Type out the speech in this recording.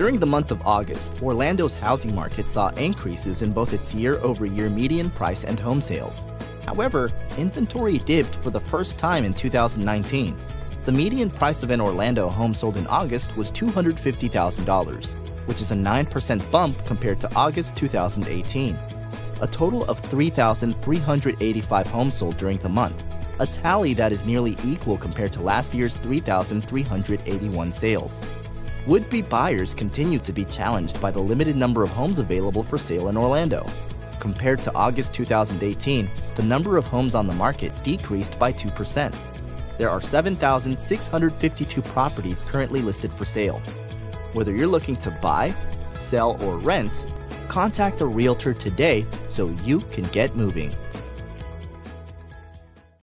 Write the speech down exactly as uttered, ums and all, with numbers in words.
During the month of August, Orlando's housing market saw increases in both its year-over-year median price and home sales. However, inventory dipped for the first time in two thousand nineteen. The median price of an Orlando home sold in August was two hundred fifty thousand dollars, which is a nine percent bump compared to August two thousand eighteen. A total of three thousand three hundred eighty-five homes sold during the month, a tally that is nearly equal compared to last year's three thousand three hundred eighty-one sales. Would-be buyers continue to be challenged by the limited number of homes available for sale in Orlando. Compared to August two thousand eighteen, the number of homes on the market decreased by two percent. There are seven thousand six hundred fifty-two properties currently listed for sale. Whether you're looking to buy, sell, or rent, contact a realtor today so you can get moving.